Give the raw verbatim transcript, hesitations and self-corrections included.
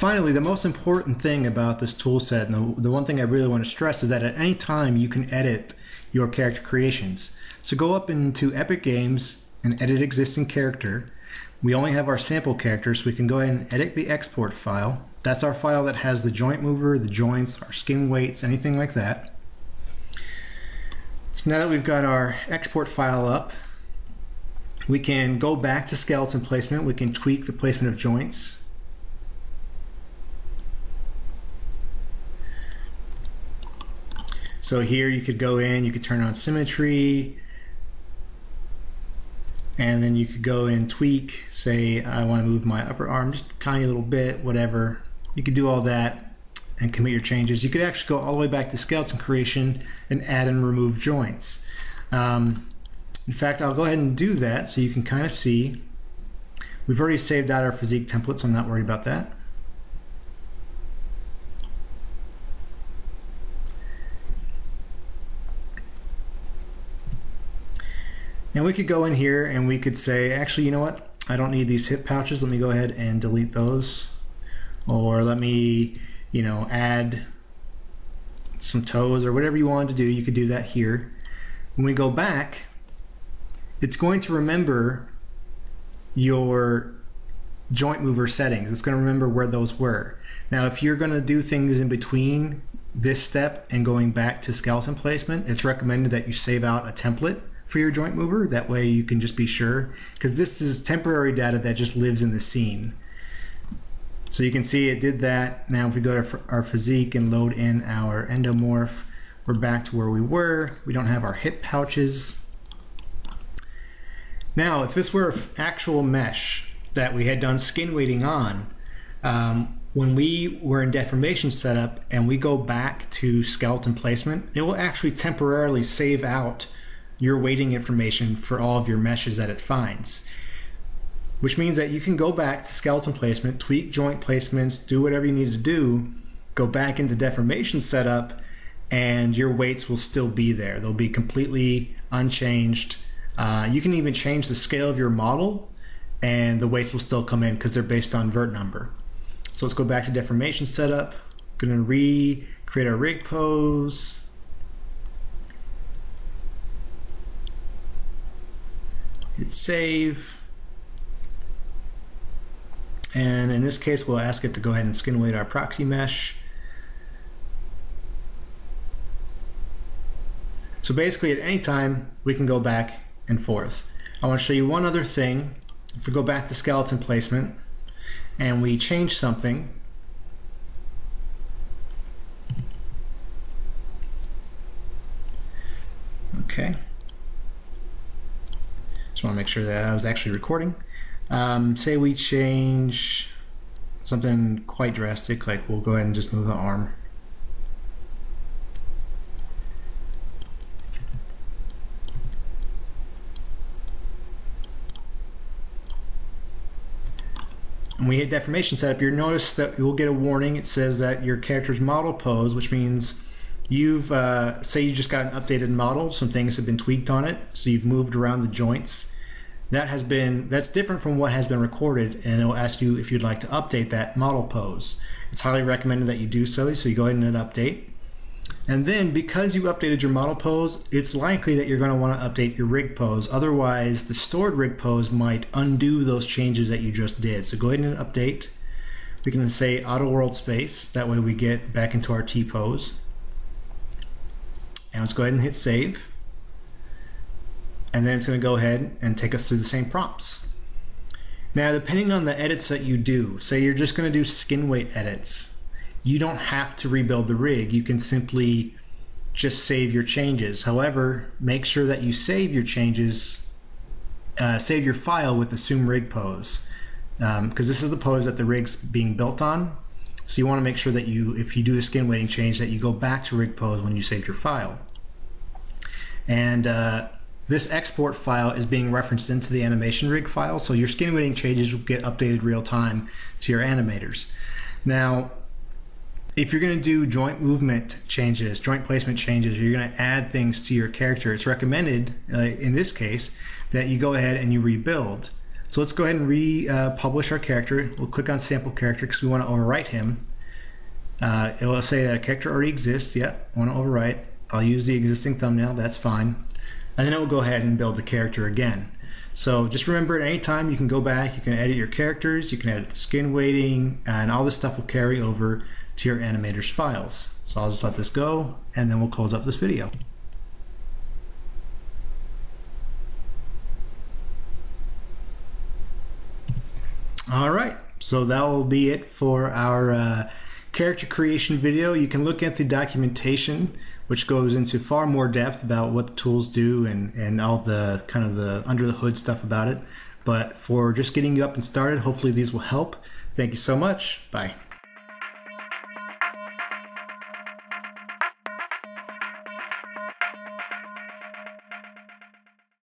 Finally, the most important thing about this tool set, and the, the one thing I really want to stress, is that at any time you can edit your character creations. So go up into Epic Games and edit existing character. We only have our sample characters, so we can go ahead and edit the export file. That's our file that has the joint mover, the joints, our skin weights, anything like that. So now that we've got our export file up, we can go back to skeleton placement. We can tweak the placement of joints. So here you could go in, you could turn on symmetry, and then you could go and tweak, say I want to move my upper arm just a tiny little bit, whatever. You could do all that and commit your changes. You could actually go all the way back to skeleton creation and add and remove joints. Um, in fact, I'll go ahead and do that so you can kind of see. We've already saved out our physique template, so I'm not worried about that. And we could go in here and we could say, actually, you know what? I don't need these hip pouches. Let me go ahead and delete those. Or let me, you know, add some toes or whatever you wanted to do. You could do that here. When we go back, it's going to remember your joint mover settings. It's going to remember where those were. Now, if you're going to do things in between this step and going back to skeleton placement, it's recommended that you save out a template for your joint mover. That way you can just be sure, because this is temporary data that just lives in the scene. So you can see it did that. Now if we go to our physique and load in our endomorph, we're back to where we were. We don't have our hip pouches. Now if this were an actual mesh that we had done skin weighting on, um, when we were in deformation setup and we go back to skeleton placement, it will actually temporarily save out your weighting information for all of your meshes that it finds, which means that you can go back to skeleton placement, tweak joint placements, do whatever you need to do, go back into deformation setup, and your weights will still be there. They'll be completely unchanged. Uh, you can even change the scale of your model and the weights will still come in because they're based on vert number. So let's go back to deformation setup. I'm gonna recreate our rig pose. Hit save, and in this case we'll ask it to go ahead and skin weight our proxy mesh. So basically at any time we can go back and forth. I want to show you one other thing. If we go back to skeleton placement and we change something, okay. Just want to make sure that I was actually recording. Um, say we change something quite drastic, like we'll go ahead and just move the arm. When we hit deformation setup, you'll notice that you'll get a warning. It says that your character's model pose, which means you've, uh, say you just got an updated model, some things have been tweaked on it, so you've moved around the joints. That has been, that's different from what has been recorded, and it'll ask you if you'd like to update that model pose. It's highly recommended that you do so, so you go ahead and hit update. And then because you updated your model pose, it's likely that you're gonna wanna update your rig pose. Otherwise, the stored rig pose might undo those changes that you just did. So go ahead and update. We can say auto world space. That way we get back into our T pose. And let's go ahead and hit save. And then it's going to go ahead and take us through the same prompts. Now, depending on the edits that you do, say you're just going to do skin weight edits, you don't have to rebuild the rig. You can simply just save your changes. However, make sure that you save your changes, uh, save your file with assume rig pose, because um, this is the pose that the rig's being built on. So you want to make sure that you, if you do a skin weighting change, that you go back to rig pose when you saved your file. And uh, this export file is being referenced into the animation rig file, so your skin weighting changes will get updated real time to your animators. Now, if you're going to do joint movement changes, joint placement changes, you're going to add things to your character, it's recommended uh, in this case that you go ahead and you rebuild. So let's go ahead and republish uh, our character. We'll click on sample character because we want to overwrite him. Uh, it will say that a character already exists. Yep, I want to overwrite. I'll use the existing thumbnail, that's fine. And then it will go ahead and build the character again. So just remember, at any time you can go back, you can edit your characters, you can edit the skin weighting, and all this stuff will carry over to your animator's files. So I'll just let this go, and then we'll close up this video. All right, so that will be it for our uh, character creation video. You can look at the documentation, which goes into far more depth about what the tools do and, and all the kind of the under the hood stuff about it. But for just getting you up and started, hopefully these will help. Thank you so much. Bye.